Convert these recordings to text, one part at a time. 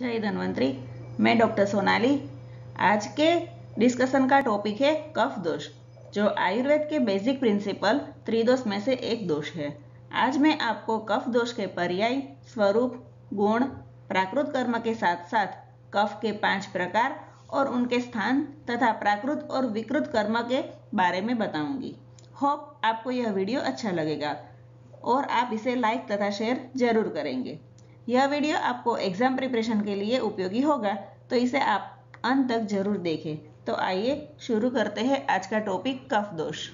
जय धन्वंतरी। मैं डॉक्टर सोनाली। आज के डिस्कशन का टॉपिक है कफ दोष, जो आयुर्वेद के बेसिक प्रिंसिपल त्रिदोष में से एक दोष है। आज मैं आपको कफ दोष के पर्याय, स्वरूप, गुण, प्राकृत कर्म के साथ साथ कफ के 5 प्रकार और उनके स्थान तथा प्राकृत और विकृत कर्म के बारे में बताऊंगी। होप आपको यह वीडियो अच्छा लगेगा और आप इसे लाइक तथा शेयर जरूर करेंगे। यह वीडियो आपको एग्जाम प्रिपरेशन के लिए उपयोगी होगा, तो इसे आप अंत तक जरूर देखें। तो आइए शुरू करते हैं आज का टॉपिक कफ दोष।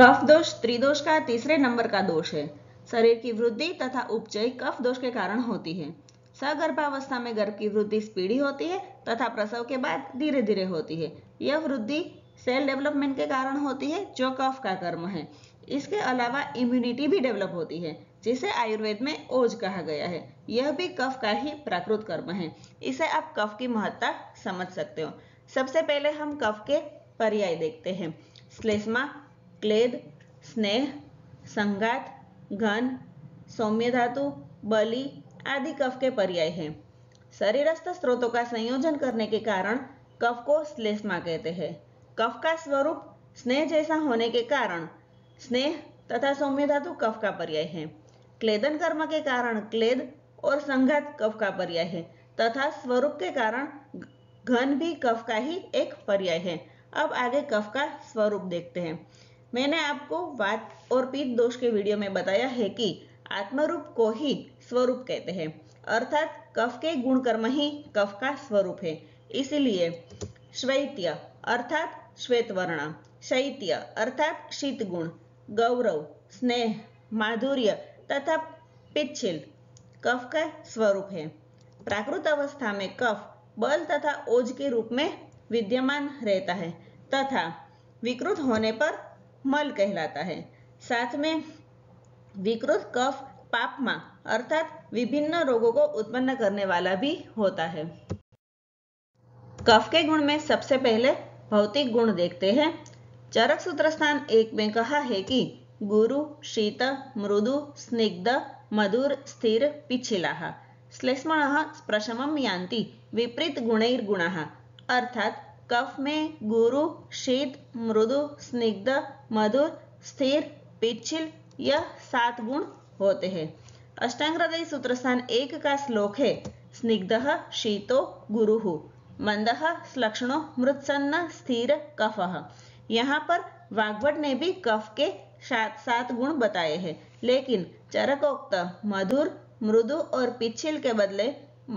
कफ दोष त्रिदोष का 3रे नंबर का दोष है। शरीर की वृद्धि तथा उपचय कफ दोष के कारण होती है। सगर्भावस्था में गर्भ की वृद्धि स्पीडी होती है तथा प्रसव के बाद धीरे धीरे होती है। यह वृद्धि सेल डेवलपमेंट के कारण होती है, जो कफ का कर्म है। इसके अलावा इम्यूनिटी भी डेवलप होती है, जिसे आयुर्वेद में ओज कहा गया है। यह भी कफ का ही प्राकृत कर्म है। इसे आप कफ की महत्ता समझ सकते हो। सबसे पहले हम कफ के पर्याय देखते हैं। श्लेष्मा, क्लेद, स्नेह, संघात, घन, सौम्य धातु, बलि आदि कफ के पर्याय हैं। शरीरस्थ स्रोतों का संयोजन करने के कारण कफ को श्लेष्मा कहते हैं। कफ का स्वरूप स्नेह जैसा होने के कारण स्नेह तथा सौम्य धातु कफ का पर्याय है। क्लेदन कर्म के कारण क्लेद और संघात कफ का पर्याय है तथा स्वरूप के कारण घन भी कफ का ही एक पर्याय है। अब आगे कफ का स्वरूप देखते हैं। मैंने आपको वात और पीत दोष के वीडियो में बताया है कि आत्मरूप को ही स्वरूप कहते हैं, अर्थात कफ के गुण कर्म ही कफ का स्वरूप है। इसीलिए श्वेत्य अर्थात श्वेत वर्ण, शैत्य अर्थात शीत गुण, गौरव, स्नेह, माधुर्य तथा पिच्छिल कफ का स्वरूप है। प्राकृत अवस्था में कफ बल तथा ओज के रूप में विद्यमान रहता है तथा विकृत होने पर मल कहलाता है। साथ में विकृत कफ पापमा अर्थात विभिन्न रोगों को उत्पन्न करने वाला भी होता है। कफ के गुण में सबसे पहले भौतिक गुण देखते हैं। चरक सूत्र स्थान 1 में कहा है कि गुरु, शीत, मृदु, स्निग्ध, मधुर, स्थिर, पिछिलाः श्लेष्मणः स्प्रशमं यान्ति विपरीत गुणैर्गुणाः। अर्थात कफ में गुरु, शीत, मृदु, स्निग्ध, मधुर, स्थिर, पिछिल यह 7 गुण होते हैं। अष्टांग हृदय सूत्र स्थान 1 का श्लोक है, स्निग्धः शीतो गुरुः मंदः श्लक्ष्णो मृत्सन्न स्थिर कफः। यहाँ पर वाग्भट ने भी कफ के 7 गुण बताए हैं, लेकिन चरकोक्त मधुर, मृदु और पिछिल के बदले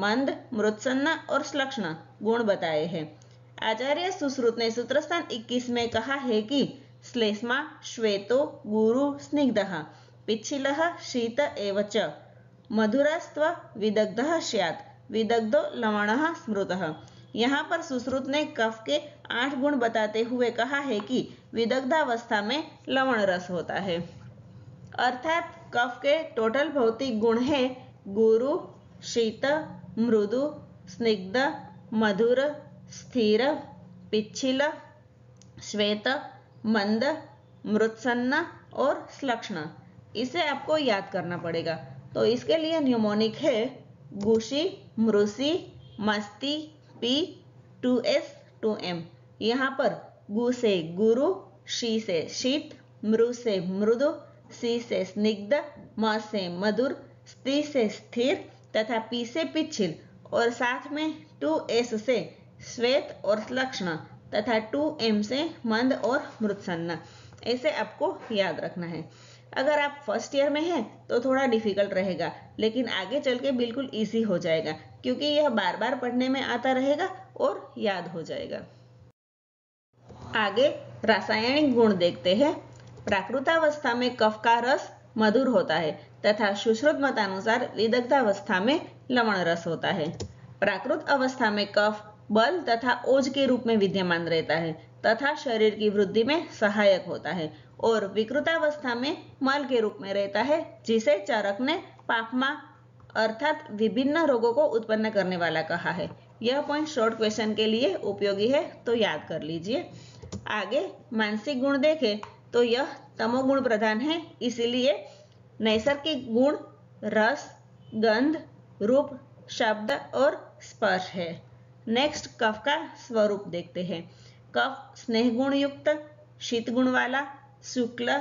मंद, मृत्सन्न और श्लक्ष्ण गुण बताए हैं। आचार्य सुश्रुत ने सूत्रस्थान 21 में कहा है कि श्लेष्मा श्वेतो गुरु स्निग्धः पिछिलः शीत एवच मधुरास्त्व विदग्धः स्यात् विदग्धो लवणः स्मृतः। यहाँ पर सुश्रुत ने कफ के 8 गुण बताते हुए कहा है कि विदग्धावस्था में लवण रस होता है। अर्थात कफ के टोटल भौतिक गुण है गुरु, शीत, मृदु, स्निग्ध, मधुर, स्थिर, पिच्छिल, श्वेत, मंद, मृत्सन्न और श्लक्ष्ण। इसे आपको याद करना पड़ेगा। तो इसके लिए न्यूमोनिक है गुशी, मृषि, मस्ती, पी 2S 2M। यहाँ पर गु से गुरु, शी से शीत, मृ से मृदु, सी से स्निग्ध, म से मधुर, स्त्री से स्थिर तथा पी से पिछिल और साथ में 2S से श्वेत और श्लक्ष्ण तथा 2M से मंद और मृत्सन्न। ऐसे आपको याद रखना है। अगर आप फर्स्ट ईयर में हैं तो थोड़ा डिफिकल्ट रहेगा, लेकिन आगे चल के बिल्कुल ईजी हो जाएगा, क्योंकि यह बार बार पढ़ने में आता रहेगा और याद हो जाएगा। आगे रासायनिक गुण देखते हैं। प्राकृतावस्था में कफ का रस मधुर होता है तथा सुश्रुत मतानुसार विदग्धावस्था में लवण रस होता है। प्राकृत अवस्था में कफ बल तथा ओज के रूप में विद्यमान रहता है तथा शरीर की वृद्धि में सहायक होता है और विकृतावस्था में मल के रूप में रहता है, जिसे चरक ने पापमा अर्थात विभिन्न रोगों को उत्पन्न करने वाला कहा है। यह पॉइंट शॉर्ट क्वेश्चन के लिए उपयोगी है, तो याद कर लीजिए। आगे मानसिक गुण देखें तो यह तमोगुण प्रधान है, इसीलिए नैसर्गिक गुण रस, गंध, रूप, शब्द और स्पर्श है। नेक्स्ट कफ का स्वरूप देखते हैं। कफ स्नेह गुण युक्त, शीत गुण वाला, शुक्ल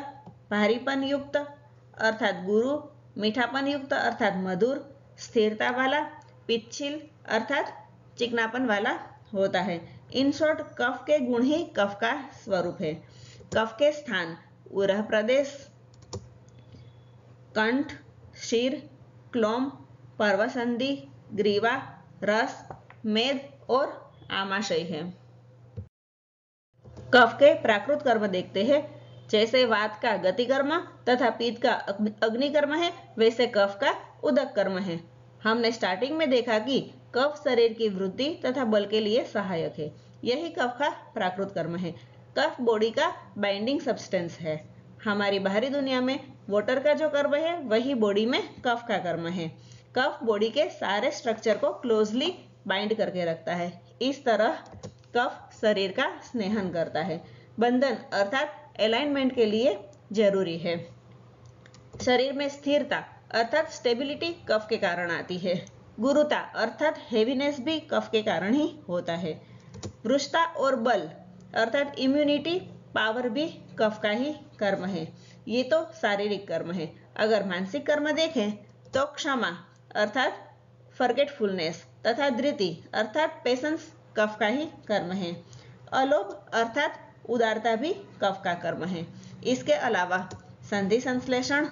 भारीपन युक्त अर्थात गुरु, मीठापन युक्त अर्थात मधुर, स्थिरता वाला, पिच्छिल अर्थात चिकनापन वाला होता है। इन शॉर्ट कफ के गुण ही कफ का स्वरूप है। कफ के स्थान उरह प्रदेश, कंठ, शीर, क्लोम, पर्वसंधि, ग्रीवा, रस, मेद और आमाशय है। कफ के प्राकृत कर्म देखते हैं। जैसे वात का गति कर्म तथा पीत का अग्नि कर्म है, वैसे कफ का उदक कर्म है। हमने स्टार्टिंग में देखा कि कफ शरीर की वृद्धि तथा बल के लिए सहायक है, यही कफ का प्राकृत कर्म है। कफ बॉडी का बाइंडिंग सब्सटेंस है। हमारी बाहरी दुनिया में वाटर का जो कर्म है वही बॉडी में कफ का कर्म है। कफ बॉडी के सारे स्ट्रक्चर को क्लोजली बाइंड करके रखता है। इस तरह कफ शरीर का स्नेहन करता है, बंधन अर्थात अलाइनमेंट के लिए जरूरी है। शरीर में स्थिरता अर्थात स्टेबिलिटी कफ के कारण आती है। गुरुता अर्थात हेवीनेस भी कफ के कारण ही होता है। दृढ़ता और बल अर्थात इम्यूनिटी पावर भी कफ का ही कर्म है। ये तो शारीरिक कर्म है। अगर मानसिक कर्म देखें तो क्षमा अर्थात फॉरगेटफुलनेस तथा धृति अर्थात पेशेंस कफ का ही कर्म है। अलोभ अर्थात उदारता भी कफ का कर्म है। इसके अलावा संधि संश्लेषण,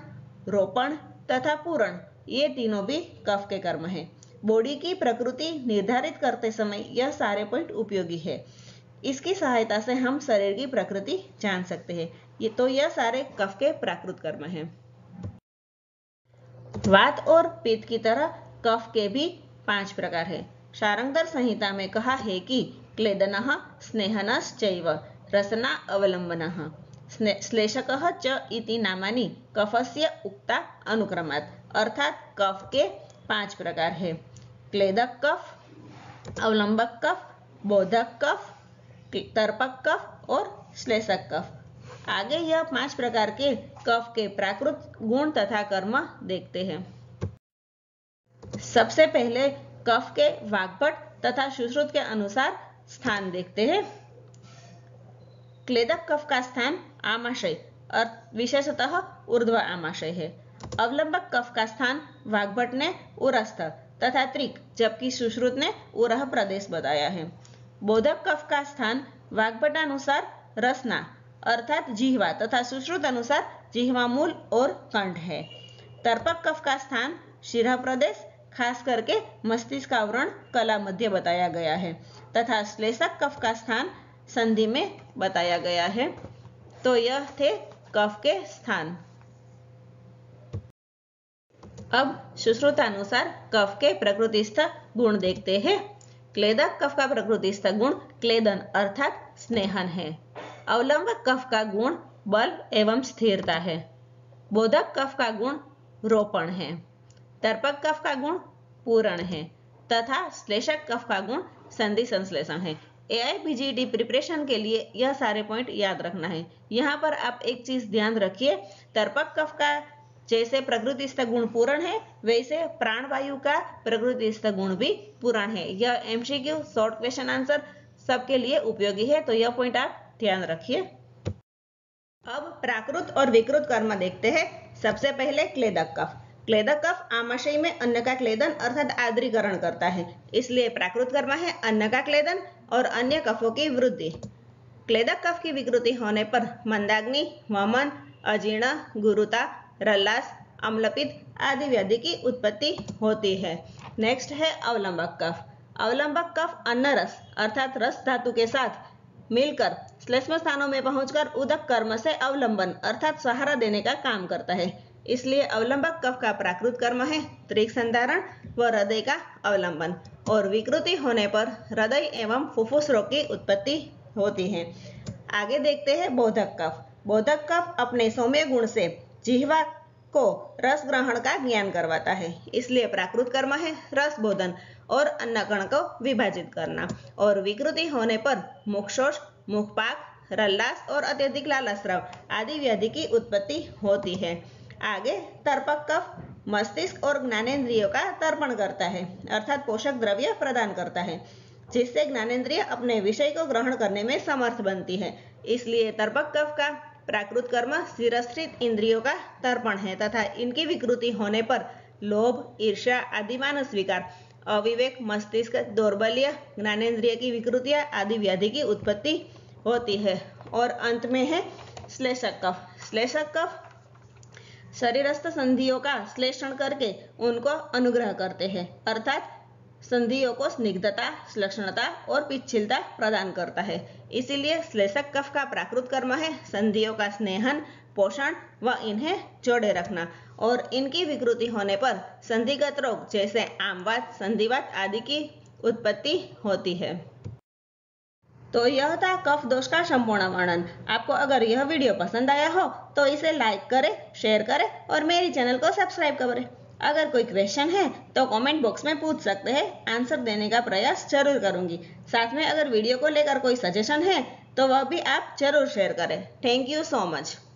रोपण तथा पूरण ये तीनों भी कफ के कर्म है। बॉडी की प्रकृति निर्धारित करते समय यह सारे पॉइंट उपयोगी है। इसकी सहायता से हम शरीर की प्रकृति जान सकते हैं। ये तो यह सारे कफ के प्राकृत कर्म है। वात और पित्त की तरह कफ के भी 5 प्रकार है। शारंगदर संहिता में कहा है कि क्लेदनः स्नेहनश्चैव रसना अवलंबनः श्लेषक च इति नामानि कफस्य उक्ता अनुक्रमात्। अर्थात कफ के 5 प्रकार है। क्लेदक कफ, अवलंबक कफ, बोधक कफ, तर्पक कफ और श्लेषक कफ। आगे यह 5 प्रकार के कफ के प्राकृत गुण तथा कर्म देखते हैं। सबसे पहले कफ के वाग्भट तथा सुश्रुत के अनुसार स्थान देखते हैं। क्लेदक कफ का स्थान आमाशय विशेषतः ऊर्ध्व आमाशय है। अवलंबक कफ का स्थान वाग्भट ने उरस्थ तथा त्रिक जबकि सुश्रुत ने उरह प्रदेश बताया है। बोधक कफ का स्थान वाग्भट अनुसार रसना अर्थात जिह्वा तथा सुश्रुत अनुसार जिह्वामूल और कंठ है। तर्पक कफ का स्थान शिरह प्रदेश खास करके मस्तिष्क आवरण कला मध्य बताया गया है तथा श्लेषक कफ का स्थान संधि में बताया गया है। तो यह थे कफ के स्थान। अब सुश्रुतानुसार कफ के प्रकृतिस्थ गुण देखते हैं। क्लेदक कफ का प्रकृतिस्थ गुण क्लेदन अर्थात स्नेहन है। अवलंबक कफ का गुण बल एवं स्थिरता है। बोधक कफ का गुण रोपण है। तर्पक कफ का गुण पूरण है तथा श्लेषक कफ का गुण संधि संश्लेषण है। AIBGT प्रिपरेशन के लिए यह सारे पॉइंट याद रखना है। यहाँ पर आप एक चीज ध्यान रखिए, तर्पक कफ का जैसे प्रकृतिस्थ गुण पूरण है वैसे प्राणवायु का प्रकृतिस्थ गुण भी पूरण है। यह MCQ शॉर्ट क्वेश्चन आंसर सबके लिए उपयोगी है, तो यह पॉइंट आप ध्यान रखिए। अब प्राकृत और विकृत कर्म देखते हैं। सबसे पहले क्लेदक कफ। क्लेदक कफ आमाशय में अन्न का क्लेदन अर्थात आद्रीकरण करता है, इसलिए प्राकृत कर्म है अन्न का क्लेदन और अन्य कफों की वृद्धि। क्लेदक कफ की विकृति होने पर मंदाग्नि, वमन, अजीर्ण, गुरुता, रल्लास, अम्लपित आदि व्याधि की उत्पत्ति होती है। नेक्स्ट है अवलंबक कफ। अवलंबक कफ अन्न रस अर्थात रस धातु के साथ मिलकर श्लेष्मा स्थानों में पहुंचकर उदक कर्म से अवलंबन अर्थात सहारा देने का काम करता है, इसलिए अवलंबक कफ का प्राकृत कर्म है त्रिक संधारण व हृदय का अवलंबन। और विकृति होने पर हृदय एवं फुफ्फुस रोग की उत्पत्ति होती है। आगे देखते हैं बोधक कफ। बोधक कफ अपने सौम्य गुण से जिह्वा को रस ग्रहण का ज्ञान करवाता है, इसलिए प्राकृत कर्म है रस बोधन और अन्नकण को विभाजित करना। और विकृति होने पर मुखशोष, मुखपाक, रल्लास और अत्यधिक लालास्राव आदि व्याधि की उत्पत्ति होती है। आगे तर्पक कफ मस्तिष्क और ज्ञानेन्द्रियों का तर्पण करता है अर्थात पोषक द्रव्य प्रदान करता है, जिससे ज्ञानेन्द्रिय अपने विषय को ग्रहण करने में समर्थ बनती है। इसलिए तर्पक कफ का प्राकृत कर्म शिरस्थित इंद्रियों का तर्पण है तथा इनकी विकृति होने पर लोभ, ईर्ष्या आदि मानस विकार, अविवेक, मस्तिष्क दौर्बल्य, ज्ञानेन्द्रिय की विकृतियां आदि व्याधि की उत्पत्ति होती है। और अंत में है श्लेषक कफ। श्लेषक कफ शरीरस्थ संधियों का श्लेषण करके उनको अनुग्रह करते हैं अर्थात संधियों को स्निग्धता, श्लक्षणता और पिच्छिलता प्रदान करता है। इसीलिए श्लेषक कफ का प्राकृत कर्म है संधियों का स्नेहन, पोषण व इन्हें जोड़े रखना, और इनकी विकृति होने पर संधिगत रोग जैसे आमवात, संधिवात आदि की उत्पत्ति होती है। तो यह था कफ दोष का संपूर्ण वर्णन। आपको अगर यह वीडियो पसंद आया हो तो इसे लाइक करें, शेयर करें और मेरे चैनल को सब्सक्राइब करें। अगर कोई क्वेश्चन है तो कमेंट बॉक्स में पूछ सकते हैं, आंसर देने का प्रयास जरूर करूंगी। साथ में अगर वीडियो को लेकर कोई सजेशन है तो वह भी आप जरूर शेयर करें। Thank you so much.